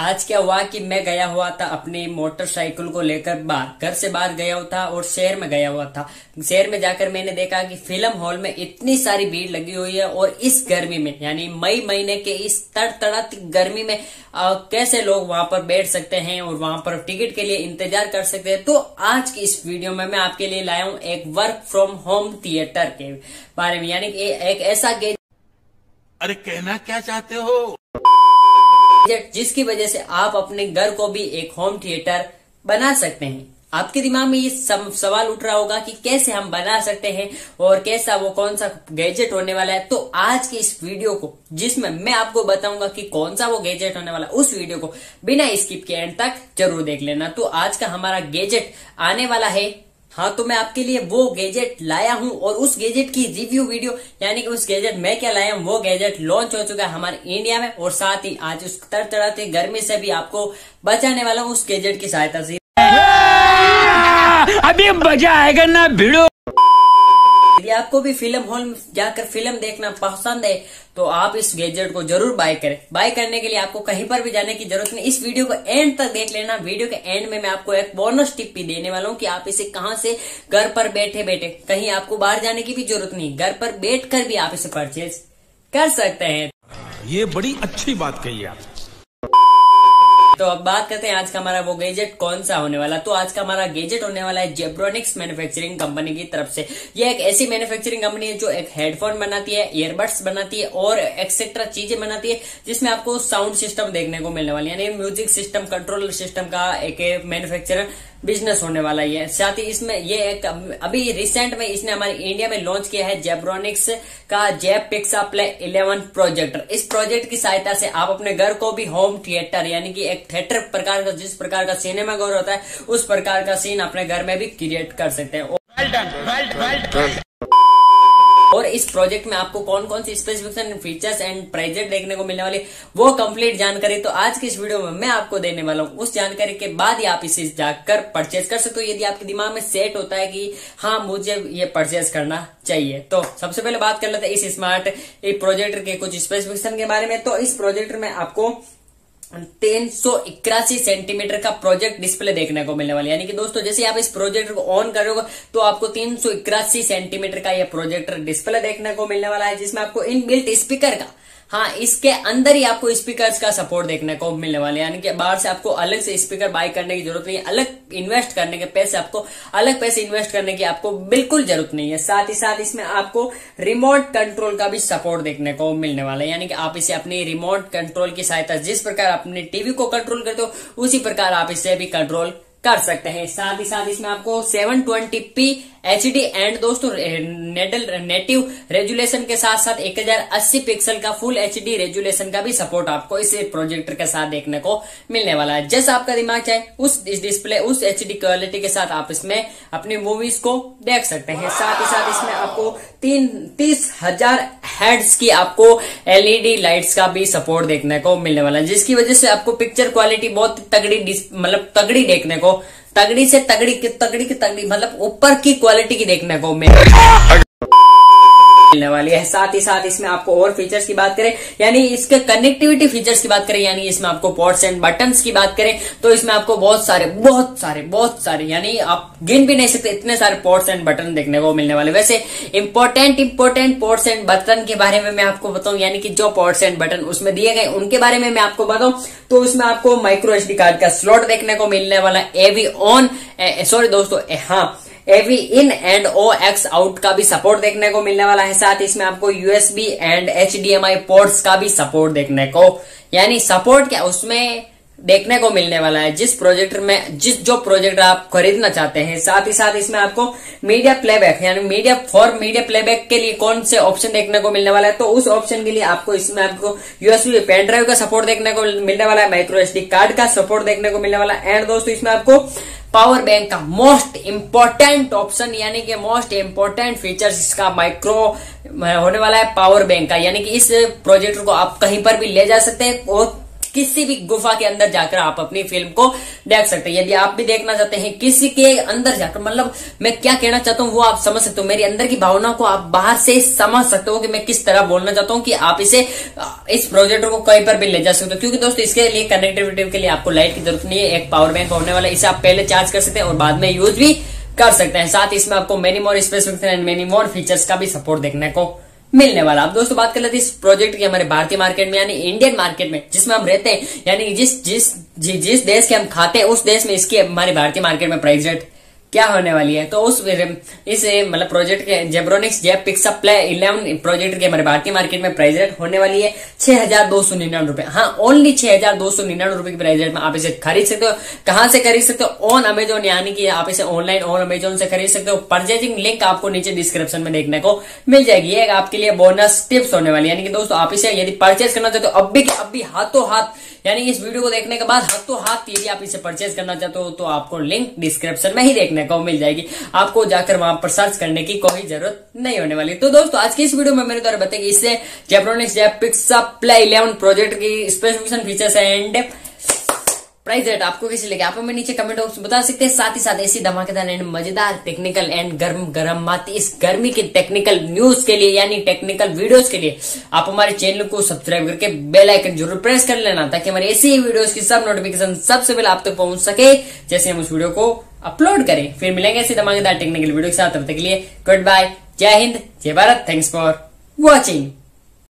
आज क्या हुआ कि मैं गया हुआ था अपने मोटरसाइकिल को लेकर बाहर, घर से बाहर गया हुआ था और शहर में गया हुआ था। शहर में जाकर मैंने देखा कि फिल्म हॉल में इतनी सारी भीड़ लगी हुई है और इस गर्मी में यानी मई महीने के इस तड़तड़ाती गर्मी में कैसे लोग वहां पर बैठ सकते हैं और वहां पर टिकट के लिए इंतजार कर सकते हैं। तो आज की इस वीडियो में मैं आपके लिए लाया हूं एक वर्क फ्रॉम होम थिएटर के बारे में, यानी एक ऐसा गेज अरे कहना क्या चाहते हो जिसकी वजह से आप अपने घर को भी एक होम थिएटर बना सकते हैं। आपके दिमाग में ये सवाल उठ रहा होगा कि कैसे हम बना सकते हैं और कैसा वो कौन सा गैजेट होने वाला है। तो आज की इस वीडियो को जिसमें मैं आपको बताऊंगा कि कौन सा वो गैजेट होने वाला है, उस वीडियो को बिना स्किप के एंड तक जरूर देख लेना। तो आज का हमारा गैजेट आने वाला है, हाँ तो मैं आपके लिए वो गैजेट लाया हूं और उस गैजेट की रिव्यू वीडियो, यानी कि उस गैजेट मैं क्या लाया हूं, वो गैजेट लॉन्च हो चुका है हमारे इंडिया में और साथ ही आज उस तड़तड़ाते गर्मी से भी आपको बचाने वाला हूं उस गैजेट की सहायता से। अभी मजा आएगा ना भिड़ो। यदि आपको भी फिल्म हॉल में जाकर फिल्म देखना पसंद है तो आप इस गैजेट को जरूर बाय करें। बाय करने के लिए आपको कहीं पर भी जाने की जरूरत नहीं, इस वीडियो को एंड तक देख लेना। वीडियो के एंड में मैं आपको एक बोनस टिप भी देने वाला हूं कि आप इसे कहां से घर पर बैठे बैठे, कहीं आपको बाहर जाने की भी जरूरत नहीं, घर पर बैठ कर भी आप इसे परचेज कर सकते हैं। ये बड़ी अच्छी बात कही आप। तो अब बात करते हैं आज का हमारा वो गैजेट कौन सा होने वाला। तो आज का हमारा गैजेट होने वाला है जेब्रोनिक्स मैन्युफैक्चरिंग कंपनी की तरफ से। ये एक ऐसी मैन्युफैक्चरिंग कंपनी है जो एक हेडफोन बनाती है, ईयरबड्स बनाती है और एक्सेट्रा चीजें बनाती है, जिसमें आपको साउंड सिस्टम देखने को मिलने वाली है, यानी म्यूजिक सिस्टम, कंट्रोल सिस्टम का एक मैन्युफैक्चरर बिजनेस होने वाला है। साथ ही इसमें ये एक अभी रिसेंट में इसने हमारे इंडिया में लॉन्च किया है जेब्रोनिक्स का जेब पिक्सा प्ले 11 प्रोजेक्टर। इस प्रोजेक्ट की सहायता से आप अपने घर को भी होम थिएटर, यानी कि एक थिएटर प्रकार का, जिस प्रकार का सिनेमा घर होता है उस प्रकार का सीन अपने घर में भी क्रिएट कर सकते हैं। और इस प्रोजेक्ट में आपको कौन कौन सी स्पेसिफिकेशन, फीचर्स एंड प्राइजेट देखने को मिलने वाली, वो कंप्लीट जानकारी तो आज की इस वीडियो में मैं आपको देने वाला हूँ। उस जानकारी के बाद ही आप इसे जाकर परचेज कर सकते हो, यदि आपके दिमाग में सेट होता है कि हाँ मुझे ये परचेज करना चाहिए। तो सबसे पहले बात कर लेते हैं इस स्मार्ट प्रोजेक्टर के कुछ स्पेसिफिकेशन के बारे में। तो इस प्रोजेक्टर में आपको 381 सेंटीमीटर का प्रोजेक्ट डिस्प्ले देखने को मिलने वाला है, यानी कि दोस्तों जैसे आप इस प्रोजेक्टर को ऑन करोगे तो आपको 381 सेंटीमीटर का यह प्रोजेक्टर डिस्प्ले देखने को मिलने वाला है, जिसमें आपको इनबिल्ट स्पीकर का, हाँ इसके अंदर ही आपको स्पीकर्स का सपोर्ट देखने को मिलने वाले, यानी कि बाहर से आपको अलग से स्पीकर बाय करने की जरूरत नहीं है, अलग इन्वेस्ट करने के पैसे, आपको अलग पैसे इन्वेस्ट करने की आपको बिल्कुल जरूरत नहीं है। साथ ही साथ इसमें आपको रिमोट कंट्रोल का भी सपोर्ट देखने को मिलने वाला है, यानी कि आप इसे अपनी रिमोट कंट्रोल की सहायता, जिस प्रकार अपने टीवी को कंट्रोल करते हो उसी प्रकार आप इसे भी कंट्रोल कर सकते हैं। साथ ही साथ इसमें आपको 720p HD एंड दोस्तों नेटिव रेजुलेशन के साथ साथ 1080 पिक्सल का फुल HD रेजुलेशन का भी सपोर्ट आपको इस प्रोजेक्टर के साथ देखने को मिलने वाला है। जैसा आपका दिमाग चाहे उस डिस्प्ले, उस HD क्वालिटी के साथ आप इसमें अपनी मूवीज को देख सकते हैं। साथ ही साथ इसमें आपको 30,000 हेड्स की आपको LED लाइट्स का भी सपोर्ट देखने को मिलने वाला है, जिसकी वजह से आपको पिक्चर क्वालिटी बहुत तगड़ी, मतलब तगड़ी देखने को, तगड़ी से तगड़ी की तगड़ी की तगड़ी, मतलब ऊपर की क्वालिटी की देखने को मिलने वाली है। साथ ही साथ इसमें आपको और फीचर्स की बात करें, यानी इसके कनेक्टिविटी फीचर्स की बात करें, यानी इसमें आपको पोर्ट्स एंड बटन्स की बात करें तो इसमें आपको बहुत सारे यानी आप गिन भी नहीं सकते इतने सारे पोर्ट्स एंड बटन देखने को मिलने वाले। वैसे इंपॉर्टेंट पोर्ट्स एंड बटन के बारे में मैं आपको बताऊं, यानी कि जो पोर्ट्स एंड बटन उसमें दिए गए उनके बारे में मैं आपको बताऊं तो उसमें आपको माइक्रो एसडी कार्ड का स्लॉट देखने को मिलने वाला, AV in and OX out का भी सपोर्ट देखने को मिलने वाला है। साथ ही इसमें आपको USB एंड HDMI पोर्ट्स का भी सपोर्ट देखने को, यानी सपोर्ट क्या उसमें देखने को मिलने वाला है, जिस प्रोजेक्टर में जो प्रोजेक्टर आप खरीदना चाहते हैं। साथ ही साथ इसमें आपको मीडिया प्लेबैक, यानी मीडिया प्लेबैक के लिए कौन से ऑप्शन देखने को मिलने वाला है तो उस ऑप्शन के लिए आपको इसमें आपको USB पेन ड्राइव का सपोर्ट देखने को मिलने वाला है, माइक्रो SD कार्ड का सपोर्ट देखने को मिलने वाला है एंड दोस्तों इसमें आपको पावर बैंक का मोस्ट इंपॉर्टेंट ऑप्शन, यानी कि मोस्ट इंपॉर्टेंट फीचर्स इसका माइक्रो होने वाला है, पावर बैंक का, यानी कि इस प्रोजेक्टर को आप कहीं पर भी ले जा सकते हैं और किसी भी गुफा के अंदर जाकर आप अपनी फिल्म को देख सकते हैं। यदि आप भी देखना चाहते हैं किसी के अंदर जाकर, मतलब मैं क्या कहना चाहता हूँ वो आप समझ सकते हो, मेरी अंदर की भावना को आप बाहर से समझ सकते हो कि मैं किस तरह बोलना चाहता हूँ, कि आप इसे इस प्रोजेक्टर को कहीं पर भी ले जा सकते हो। क्योंकि दोस्तों इसके लिए कनेक्टिविटी के लिए आपको लाइट की जरूरत नहीं है, एक पावर बैंक होने वाला है, इसे आप पहले चार्ज कर सकते हैं और बाद में यूज भी कर सकते हैं। साथ ही इसमें आपको many more space and many more features का भी सपोर्ट देखने को मिलने वाला। अब दोस्तों बात कर लेते हैं इस प्रोजेक्ट की हमारे भारतीय मार्केट में, यानी इंडियन मार्केट में जिसमें हम रहते हैं, यानी जिस देश के हम खाते हैं उस देश में इसकी हमारे भारतीय मार्केट में प्राइस रेट क्या होने वाली है। तो उस इस मतलब प्रोजेक्ट के जेब्रोनिक्स जेब पिक्सा प्ले 11 प्रोजेक्ट के हमारे भारतीय मार्केट में प्राइस रेट होने वाली है 6299 रुपए। हाँ, ओनली 6299 रुपए की प्राइस रेट में आप इसे खरीद सकते हो। कहाँ से खरीद सकते हो? ऑन अमेजोन, यानी कि आप इसे ऑनलाइन ऑन अमेजोन से खरीद सकते हो। परचेजिंग लिंक आपको नीचे डिस्क्रिप्शन में देखने को मिल जाएगी। ये आपके लिए बोनस टिप्स होने वाली है, यानी कि दोस्तों आप इसे यदि परचेज करना चाहते हो अब भी हाथों हाथ, यानी इस वीडियो को देखने के बाद हाथों हाथ यदि आप इसे परचेज करना चाहते हो तो आपको लिंक डिस्क्रिप्शन में ही देखने को मिल जाएगी। आपको जाकर वहां पर सर्च करने की कोई जरूरत नहीं होने वाली। तो दोस्तों आज की इस वीडियो में मैंने तो बताया कि इससे जेब्रोनिक्स जेब पिक्सा प्ले 11 प्रोजेक्ट की specification, features and price rate आपको कैसे लगे आप हमें नीचे कमेंट बॉक्स में बता सकते हैं। साथ ही साथ ऐसी धमाकेदार एंड मजेदार टेक्निकल एंड गर्म गर्म माती इस गर्मी की टेक्निकल न्यूज के लिए, यानी टेक्निकल वीडियोस के लिए आप हमारे चैनल को सब्सक्राइब करके बेल आइकन जरूर प्रेस कर लेना, ताकि हमारे ऐसी वीडियोस की सब नोटिफिकेशन सबसे पहले आप तक पहुंच सके जैसे हम उस वीडियो को अपलोड करें। फिर मिलेंगे ऐसी धमाकेदार टेक्निकल वीडियो के साथ। तब तक के लिए गुड बाय, जय हिंद, जय भारत, थैंक्स फॉर वॉचिंग।